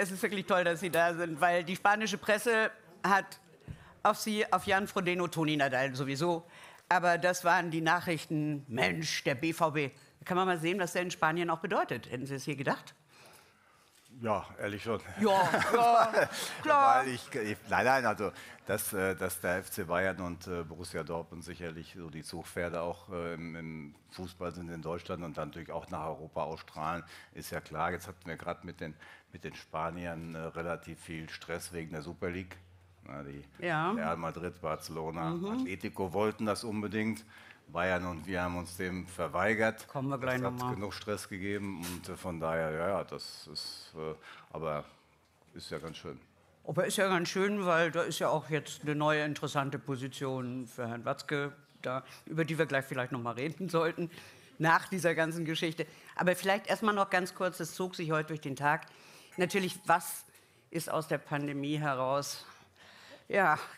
es ist wirklich toll, dass Sie da sind, weil die spanische Presse hat auf Sie, auf Jan Frodeno, Toni Nadal sowieso. Aber das waren die Nachrichten, Mensch, der BVB. Kann man mal sehen, was der in Spanien auch bedeutet. Hätten Sie es hier gedacht? Ja, ehrlich schon. Ja, ja klar. Nein, also, dass der FC Bayern und Borussia Dortmund sicherlich so die Zugpferde auch im Fußball sind in Deutschland und dann natürlich auch nach Europa ausstrahlen, ist ja klar. Jetzt hatten wir gerade mit den Spaniern relativ viel Stress wegen der Super League. Na, die Real Madrid, Barcelona, Atletico wollten das unbedingt. Bayern und wir haben uns dem verweigert. Kommen wir gleich nochmal. Es hat genug Stress gegeben und von daher, ja, das ist, aber ist ja ganz schön. Aber ist ja ganz schön, weil da ist ja auch jetzt eine neue interessante Position für Herrn Watzke, da, über die wir gleich vielleicht nochmal reden sollten, nach dieser ganzen Geschichte. Aber vielleicht erstmal noch ganz kurz, das zog sich heute durch den Tag. Natürlich, was ist aus der Pandemie heraus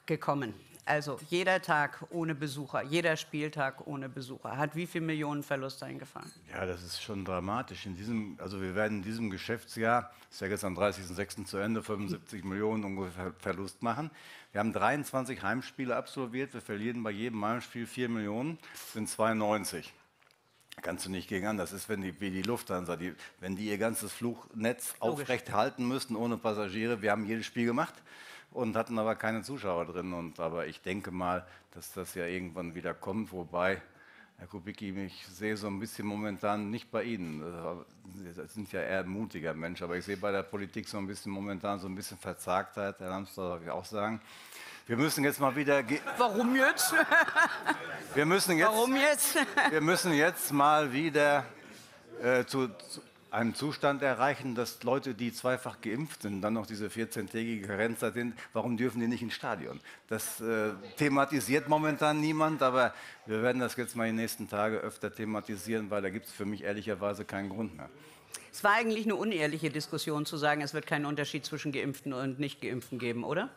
gekommen? Also jeder Tag ohne Besucher, jeder Spieltag ohne Besucher hat wie viele Millionen Verluste eingefahren? Ja, das ist schon dramatisch. Also wir werden in diesem Geschäftsjahr, das ist ja jetzt am 30.06. zu Ende, 75 Millionen ungefähr Verlust machen. Wir haben 23 Heimspiele absolviert. Wir verlieren bei jedem Heimspiel 4 Millionen, das sind 92. Kannst du nicht gegen an. Das ist, wie die Lufthansa, wenn die ihr ganzes Flugnetz aufrecht halten müssten ohne Passagiere. Wir haben jedes Spiel gemacht und hatten aber keine Zuschauer drin. Aber ich denke mal, dass das ja irgendwann wieder kommt. Wobei, Herr Kubicki, ich sehe so ein bisschen momentan nicht bei Ihnen. Sie sind ja eher ein mutiger Mensch. Aber ich sehe bei der Politik so ein bisschen momentan so ein bisschen Verzagtheit. Herr Lambsdorff, darf ich auch sagen. Wir müssen jetzt mal wieder... Warum jetzt? Warum jetzt? Wir müssen jetzt mal wieder zu einem Zustand erreichen, dass Leute, die zweifach geimpft sind, dann noch diese 14-tägige Karenzzeit sind, warum dürfen die nicht ins Stadion? Das thematisiert momentan niemand, aber wir werden das jetzt mal die nächsten Tage öfter thematisieren, weil da gibt es für mich ehrlicherweise keinen Grund mehr. Es war eigentlich eine unehrliche Diskussion zu sagen, es wird keinen Unterschied zwischen Geimpften und Nicht-Geimpften geben, oder?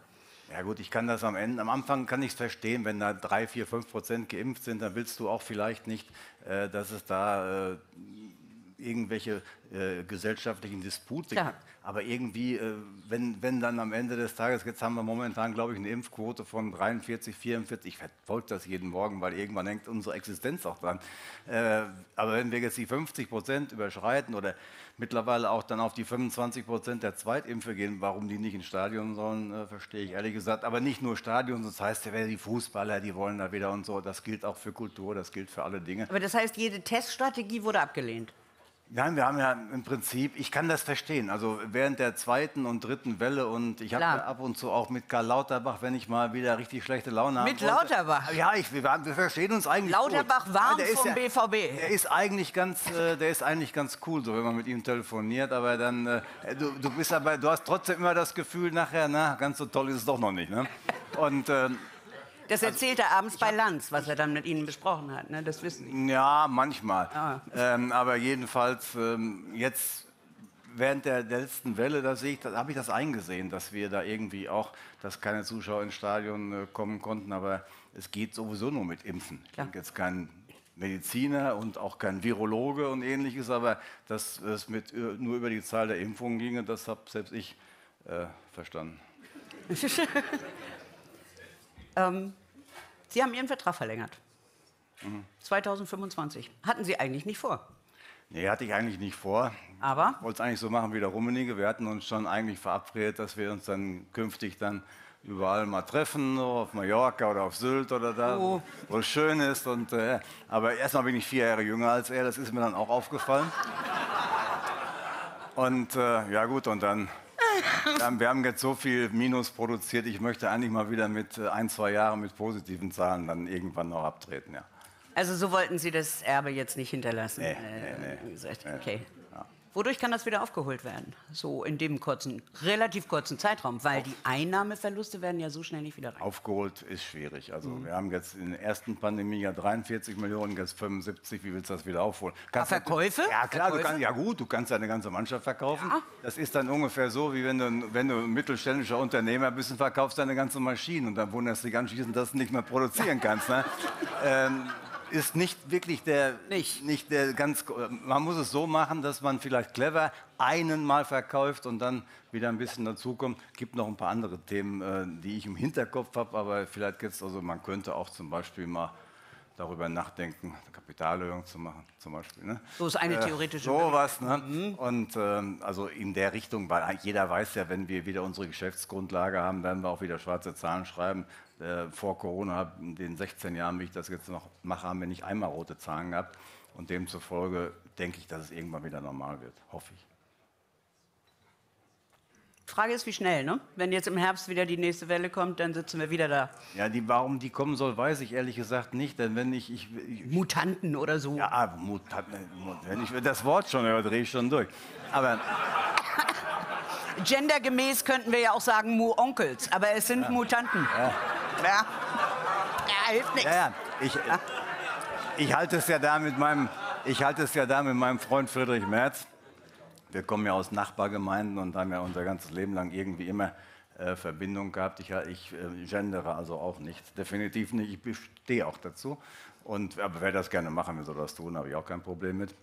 Ja gut, ich kann das am Anfang kann ich es verstehen, wenn da 3, 4, 5% geimpft sind, dann willst du auch vielleicht nicht, dass es da... irgendwelche gesellschaftlichen Dispute. Ja. Aber irgendwie, wenn dann am Ende des Tages, jetzt haben wir momentan, glaube ich, eine Impfquote von 43, 44, ich verfolge das jeden Morgen, weil irgendwann hängt unsere Existenz auch dran. Aber wenn wir jetzt die 50% überschreiten oder mittlerweile auch dann auf die 25% der Zweitimpfe gehen, warum die nicht ins Stadion sollen, verstehe ich ehrlich gesagt. Aber nicht nur Stadion, das heißt, die Fußballer, die wollen da wieder und so. Das gilt auch für Kultur, das gilt für alle Dinge. Aber das heißt, jede Teststrategie wurde abgelehnt? Nein, wir haben ja im Prinzip, ich kann das verstehen, also während der zweiten und dritten Welle und ich habe ab und zu auch mit Karl Lauterbach, wenn ich mal wieder richtig schlechte Laune habe. Mit Lauterbach? Ja, wir verstehen uns eigentlich Lauterbach gut. Warm ja, vom BVB. Der ist eigentlich ganz cool, so wenn man mit ihm telefoniert, aber dann, du hast trotzdem immer das Gefühl nachher, na, ganz so toll ist es doch noch nicht, ne? Und... das erzählt er abends bei Lanz, was er dann mit Ihnen besprochen hat, ne? Das wissen Sie. Ja, manchmal. Ah. Aber jedenfalls, jetzt während der letzten Welle, habe ich das eingesehen, dass wir da irgendwie auch, dass keine Zuschauer ins Stadion kommen konnten. Aber es geht sowieso nur mit Impfen. Ich bin jetzt kein Mediziner und auch kein Virologe und Ähnliches, aber dass es nur über die Zahl der Impfungen ginge, das habe selbst ich verstanden. Sie haben Ihren Vertrag verlängert, 2025. Hatten Sie eigentlich nicht vor? Nee, hatte ich eigentlich nicht vor. Aber? Ich wollte es eigentlich so machen wie der Rummenigge. Wir hatten uns schon eigentlich verabredet, dass wir uns dann künftig dann überall mal treffen, auf Mallorca oder auf Sylt oder da, wo es schön ist. Und, aber erstmal bin ich 4 Jahre jünger als er, das ist mir dann auch aufgefallen. Und ja gut, und dann... Wir haben jetzt so viel Minus produziert, ich möchte eigentlich mal wieder mit 1, 2 Jahren mit positiven Zahlen dann irgendwann noch abtreten. Ja. Also so wollten Sie das Erbe jetzt nicht hinterlassen? Nee, nee. Okay. Ja. Wodurch kann das wieder aufgeholt werden? So in dem kurzen, relativ kurzen Zeitraum, weil die Einnahmeverluste werden ja so schnell nicht wieder rein. Aufgeholt ist schwierig. Also wir haben jetzt in der ersten Pandemie ja 43 Millionen, jetzt 75. Wie willst du das wieder aufholen? Verkäufe? Ja klar, Verkäufe? Du kannst ja eine ganze Mannschaft verkaufen. Ja. Das ist dann ungefähr so, wie wenn du mittelständischer Unternehmer bist und verkaufst deine ganze Maschine und dann wunderst du dich anschließend, dass du nicht mehr produzieren kannst. Ne? ist nicht wirklich der, nicht der ganz, man muss es so machen, dass man vielleicht clever einen mal verkauft und dann wieder ein bisschen dazukommt. Es gibt noch ein paar andere Themen, die ich im Hinterkopf habe, aber vielleicht jetzt, also man könnte auch zum Beispiel mal darüber nachdenken, eine Kapitalerhöhung zu machen, zum Beispiel. Ne? So ist eine theoretische Möglichkeit. Sowas, ne? Mhm. Und also in der Richtung, weil jeder weiß ja, wenn wir wieder unsere Geschäftsgrundlage haben, werden wir auch wieder schwarze Zahlen schreiben. Vor Corona, in den 16 Jahren, wie ich das jetzt noch mache, haben wir nicht einmal rote Zahlen gehabt. Und demzufolge denke ich, dass es irgendwann wieder normal wird, hoffe ich. Die Frage ist, wie schnell, ne? Wenn jetzt im Herbst wieder die nächste Welle kommt, dann sitzen wir wieder da. Ja, die, warum die kommen soll, weiß ich ehrlich gesagt nicht. Denn wenn ich Mutanten oder so. Ja, Mutanten. Wenn ich das Wort schon höre, drehe ich schon durch. Aber gendergemäß könnten wir ja auch sagen Mu-Onkels, aber es sind ja Mutanten. Ja. Ja. Ja, hilft nichts. Ja, ja. Ich halte es ja da mit meinem Freund Friedrich Merz. Wir kommen ja aus Nachbargemeinden und haben ja unser ganzes Leben lang irgendwie immer Verbindung gehabt. Ich gendere also auch nicht, definitiv nicht. Ich stehe auch dazu. Und, aber wer das gerne machen will, soll das tun, habe ich auch kein Problem mit.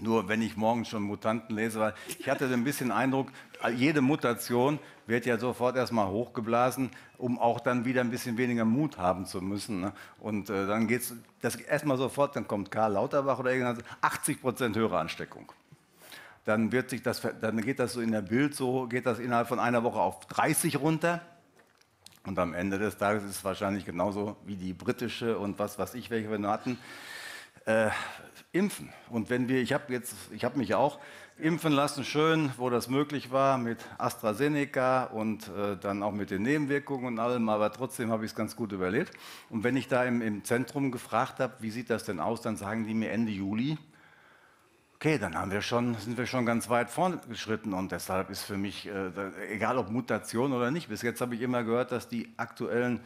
Nur wenn ich morgens schon Mutanten lese, weil ich hatte ein bisschen Eindruck, jede Mutation wird ja sofort erstmal hochgeblasen, um auch dann wieder ein bisschen weniger Mut haben zu müssen. Ne? Und dann geht es erstmal sofort, dann kommt Karl Lauterbach oder irgendwas, 80% höhere Ansteckung. Dann wird sich das, dann geht das so in der Bild, so geht das innerhalb von einer Woche auf 30 runter. Und am Ende des Tages ist es wahrscheinlich genauso wie die britische und was weiß ich, welche wir noch hatten. Impfen. Und wenn wir, ich habe mich auch impfen lassen, schön, wo das möglich war, mit AstraZeneca und dann auch mit den Nebenwirkungen und allem, aber trotzdem habe ich es ganz gut überlebt. Und wenn ich da im Zentrum gefragt habe, wie sieht das denn aus, dann sagen die mir Ende Juli, okay, dann sind wir schon ganz weit vorgeschritten und deshalb ist für mich, egal ob Mutation oder nicht, bis jetzt habe ich immer gehört, dass die aktuellen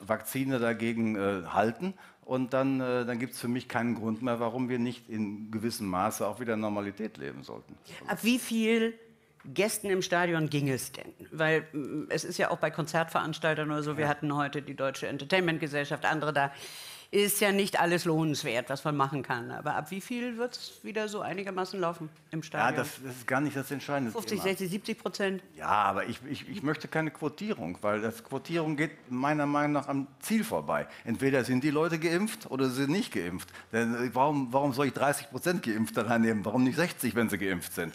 Vakzine dagegen halten und dann gibt es für mich keinen Grund mehr, warum wir nicht in gewissem Maße auch wieder Normalität leben sollten. Ab wie viel Gästen im Stadion ging es denn? Weil es ist ja auch bei Konzertveranstaltern oder so, wir hatten heute die Deutsche Entertainment-Gesellschaft, andere da. Ist ja nicht alles lohnenswert, was man machen kann. Aber ab wie viel wird es wieder so einigermaßen laufen im Stadion? Ja, das ist gar nicht das entscheidende 50, 60, 70%? Ja, aber ich möchte keine Quotierung, weil das Quotierung geht meiner Meinung nach am Ziel vorbei. Entweder sind die Leute geimpft oder sie sind nicht geimpft. Denn warum soll ich 30% Geimpfte reinnehmen? Warum nicht 60, wenn sie geimpft sind?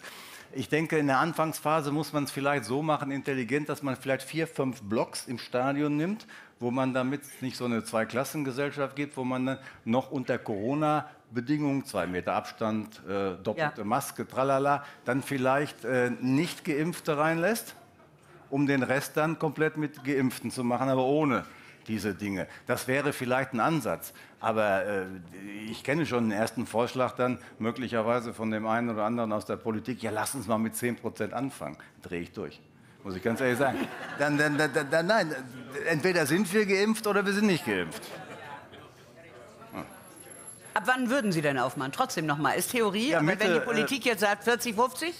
Ich denke, in der Anfangsphase muss man es vielleicht so machen, intelligent, dass man vielleicht 4, 5 Blocks im Stadion nimmt, wo man damit nicht so eine Zweiklassengesellschaft gibt, wo man dann noch unter Corona-Bedingungen, 2 Meter Abstand, doppelte Maske, tralala, dann vielleicht nicht Geimpfte reinlässt, um den Rest dann komplett mit Geimpften zu machen, aber ohne diese Dinge. Das wäre vielleicht ein Ansatz, aber ich kenne schon den ersten Vorschlag dann möglicherweise von dem einen oder anderen aus der Politik, ja, lass uns mal mit 10% anfangen, drehe ich durch. Muss ich ganz ehrlich sagen. Nein, entweder sind wir geimpft oder wir sind nicht geimpft. Hm. Ab wann würden Sie denn aufmachen? Trotzdem noch mal, ist Theorie, ja, Mitte, wenn die Politik jetzt sagt 40, 50?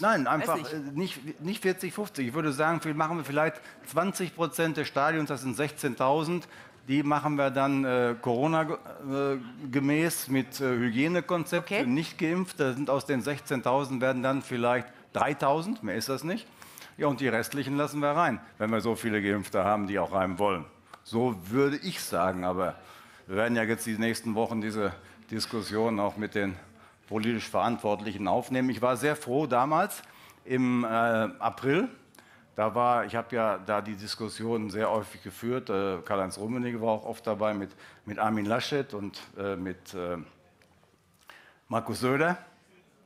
Nein, einfach nicht 40, 50. Ich würde sagen, machen wir vielleicht 20% des Stadions, das sind 16.000. Die machen wir dann Corona-gemäß mit Hygienekonzept. Okay. Nicht geimpft, da sind aus den 16.000 werden dann vielleicht 3.000, mehr ist das nicht. Ja, und die restlichen lassen wir rein, wenn wir so viele Geimpfte haben, die auch rein wollen. So würde ich sagen, aber wir werden ja jetzt die nächsten Wochen diese Diskussion auch mit den politisch Verantwortlichen aufnehmen. Ich war sehr froh damals im April. Ich habe ja da die Diskussion sehr häufig geführt. Karl-Heinz Rummenigge war auch oft dabei mit Armin Laschet und mit Markus Söder.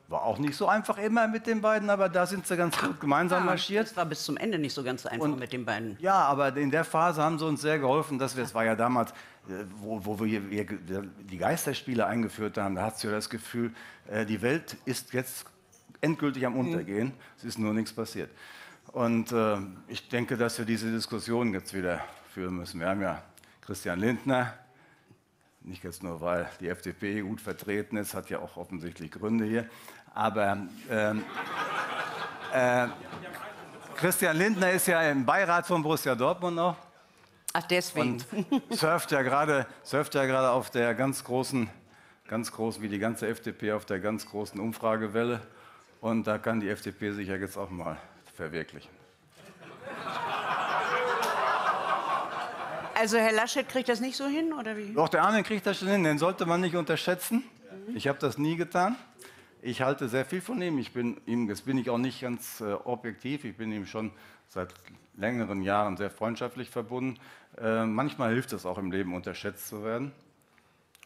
War auch nicht so einfach immer mit den beiden, aber da sind sie ganz gut gemeinsam marschiert. Das war bis zum Ende nicht so ganz einfach mit den beiden. Ja, aber in der Phase haben sie uns sehr geholfen, dass wir, es war ja damals, wo wir die Geisterspiele eingeführt haben, da hast du ja das Gefühl, die Welt ist jetzt endgültig am Untergehen, es ist nur nichts passiert. Und ich denke, dass wir diese Diskussion jetzt wieder führen müssen. Wir haben ja Christian Lindner. Nicht jetzt nur, weil die FDP gut vertreten ist, hat ja auch offensichtlich Gründe hier. Aber Christian Lindner ist ja im Beirat von Borussia Dortmund noch. Ach, deswegen. Und surft ja gerade auf der ganz großen, wie die ganze FDP, auf der ganz großen Umfragewelle. Und da kann die FDP sich ja jetzt auch mal verwirklichen. Also Herr Laschet kriegt das nicht so hin, oder wie? Doch, der Armin kriegt das schon hin, den sollte man nicht unterschätzen. Ich habe das nie getan. Ich halte sehr viel von ihm. Jetzt bin ich auch nicht ganz objektiv. Ich bin ihm schon seit längeren Jahren sehr freundschaftlich verbunden. Manchmal hilft es auch im Leben, unterschätzt zu werden.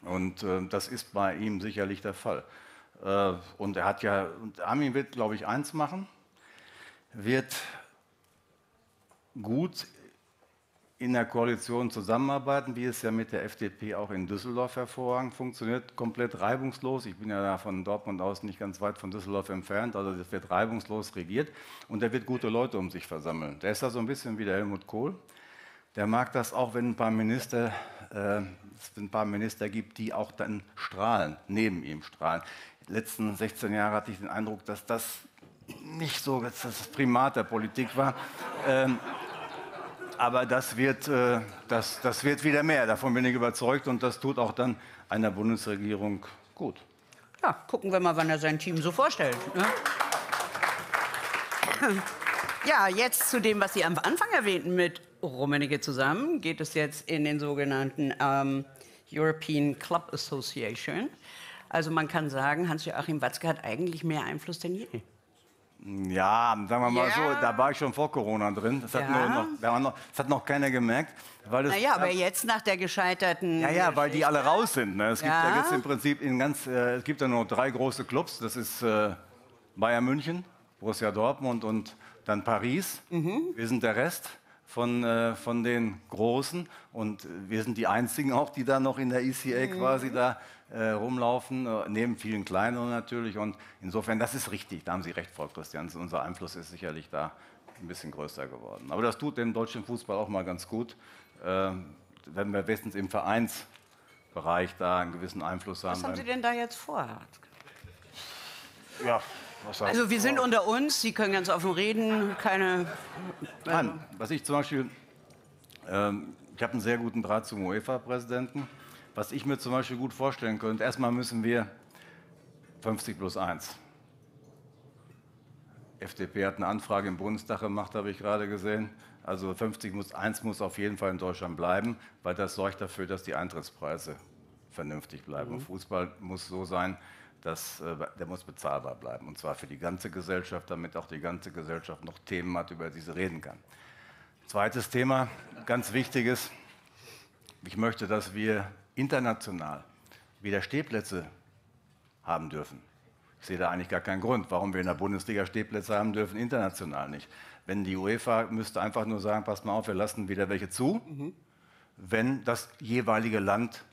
Und das ist bei ihm sicherlich der Fall. Und er hat ja, Armin wird, glaube ich, eins machen, wird gut in der Koalition zusammenarbeiten, wie es ja mit der FDP auch in Düsseldorf hervorragend funktioniert, komplett reibungslos. Ich bin ja da von Dortmund aus nicht ganz weit von Düsseldorf entfernt, also das wird reibungslos regiert und der wird gute Leute um sich versammeln. Der ist da so ein bisschen wie der Helmut Kohl. Der mag das auch, wenn es ein paar Minister gibt, die auch dann strahlen, neben ihm strahlen. Die letzten 16 Jahre hatte ich den Eindruck, dass das nicht so das Primat der Politik war. Aber das wird wieder mehr, davon bin ich überzeugt. Und das tut auch dann einer Bundesregierung gut. Ja, gucken wir mal, wann er sein Team so vorstellt. Ne? Ja, jetzt zu dem, was Sie am Anfang erwähnten. Mit Rummenigge zusammen geht es jetzt in den sogenannten European Club Association. Also man kann sagen, Hans-Joachim Watzke hat eigentlich mehr Einfluss denn je. Ja, sagen wir mal so, da war ich schon vor Corona drin. Das hat, das hat noch keiner gemerkt. Weil es, naja, aber jetzt nach der gescheiterten... Ja, ja, weil die alle raus sind. Ne? Es gibt ja jetzt im Prinzip es gibt ja nur 3 große Clubs. Das ist Bayern München, Borussia Dortmund und dann Paris. Mhm. Wir sind der Rest von den Großen. Und wir sind die Einzigen auch, die da noch in der ECA quasi da rumlaufen, neben vielen kleineren natürlich. Und insofern, das ist richtig, da haben Sie recht, Frau Christiansen. Unser Einfluss ist sicherlich da ein bisschen größer geworden. Aber das tut dem deutschen Fußball auch mal ganz gut, wenn wir wenigstens im Vereinsbereich da einen gewissen Einfluss haben. Was haben Sie denn da jetzt vor? Ja, was heißt, also wir sind unter uns, Sie können ganz offen reden, keine... Nein, was ich zum Beispiel... ich habe einen sehr guten Draht zum UEFA-Präsidenten. Was ich mir zum Beispiel gut vorstellen könnte, erstmal müssen wir 50+1. FDP hat eine Anfrage im Bundestag gemacht, habe ich gerade gesehen. Also 50+1 muss auf jeden Fall in Deutschland bleiben, weil das sorgt dafür, dass die Eintrittspreise vernünftig bleiben. Mhm. Fußball muss so sein, dass der muss bezahlbar bleiben. Und zwar für die ganze Gesellschaft, damit auch die ganze Gesellschaft noch Themen hat, über die sie reden kann. Zweites Thema, ganz wichtiges. Ich möchte, dass wir international wieder Stehplätze haben dürfen. Ich sehe da eigentlich gar keinen Grund, warum wir in der Bundesliga Stehplätze haben dürfen, international nicht. Wenn die UEFA müsste einfach nur sagen, passt mal auf, wir lassen wieder welche zu, wenn das jeweilige Land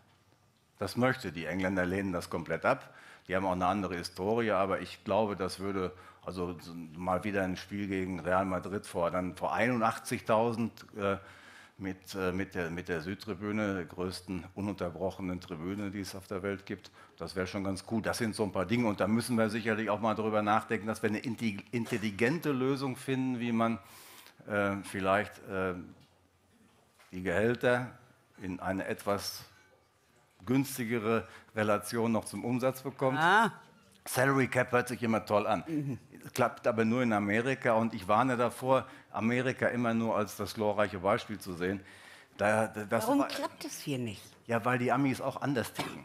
das möchte. Die Engländer lehnen das komplett ab. Die haben auch eine andere Historie, aber ich glaube, das würde also mal wieder ein Spiel gegen Real Madrid vor 81.000 mit der Südtribüne, der größten ununterbrochenen Tribüne, die es auf der Welt gibt. Das wäre schon ganz cool. Das sind so ein paar Dinge. Und da müssen wir sicherlich auch mal darüber nachdenken, dass wir eine intelligente Lösung finden, wie man vielleicht die Gehälter in eine etwas günstigere Relation noch zum Umsatz bekommt. Ah. Salary Cap hört sich immer toll an. Mhm. Klappt aber nur in Amerika und ich warne davor, Amerika immer nur als das glorreiche Beispiel zu sehen. Warum klappt es hier nicht? Ja, weil die Amis auch anders ticken.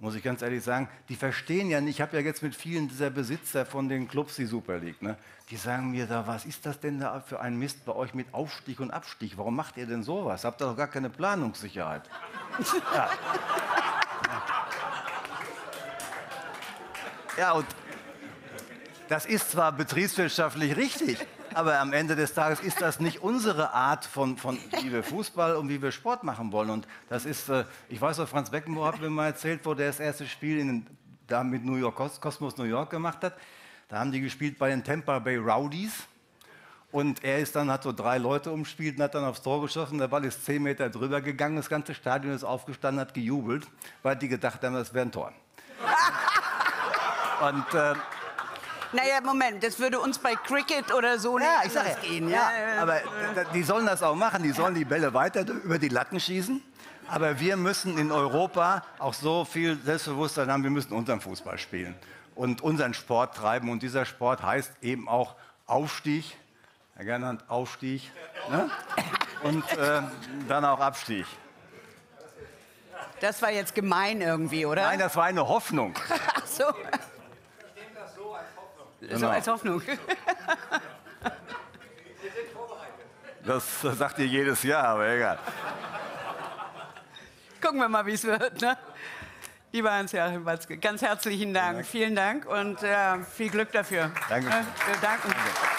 Muss ich ganz ehrlich sagen, die verstehen ja nicht. Ich habe ja jetzt mit vielen dieser Besitzer von den Clubs, die Super League, ne? Die sagen mir da, was ist das denn da für ein Mist bei euch mit Aufstieg und Abstieg? Warum macht ihr denn sowas? Habt ihr doch gar keine Planungssicherheit. Ja. Ja, und das ist zwar betriebswirtschaftlich richtig, aber am Ende des Tages ist das nicht unsere Art von wie wir Fußball und wie wir Sport machen wollen. Und das ist, ich weiß noch, Franz Beckenbauer hat mir mal erzählt, wo der das erste Spiel mit New York Kosmos New York gemacht hat. Da haben die gespielt bei den Tampa Bay Rowdies. Und er ist dann, hat so 3 Leute umspielt und hat dann aufs Tor geschossen. Der Ball ist 10 Meter drüber gegangen. Das ganze Stadion ist aufgestanden, hat gejubelt, weil die gedacht haben, das wäre ein Tor. Und Naja, Moment, das würde uns bei Cricket oder so nicht anders gehen. Ja. Ja, aber die sollen das auch machen. Die sollen die Bälle weiter über die Latten schießen. Aber wir müssen in Europa auch so viel Selbstbewusstsein haben, wir müssen unseren Fußball spielen und unseren Sport treiben. Und dieser Sport heißt eben auch Aufstieg, Herr Gernand, Aufstieg, ne? Und dann auch Abstieg. Das war jetzt gemein irgendwie, oder? Nein, das war eine Hoffnung. Ach so. Ich nehme das so als Hoffnung. Genau. So als Hoffnung. Wir sind vorbereitet. Das sagt ihr jedes Jahr, aber egal. Gucken wir mal, wie es wird. Ne? Lieber Hans-Joachim Watzke, ganz herzlichen Dank. Vielen Dank und viel Glück dafür. Danke. Wir danken. Danke.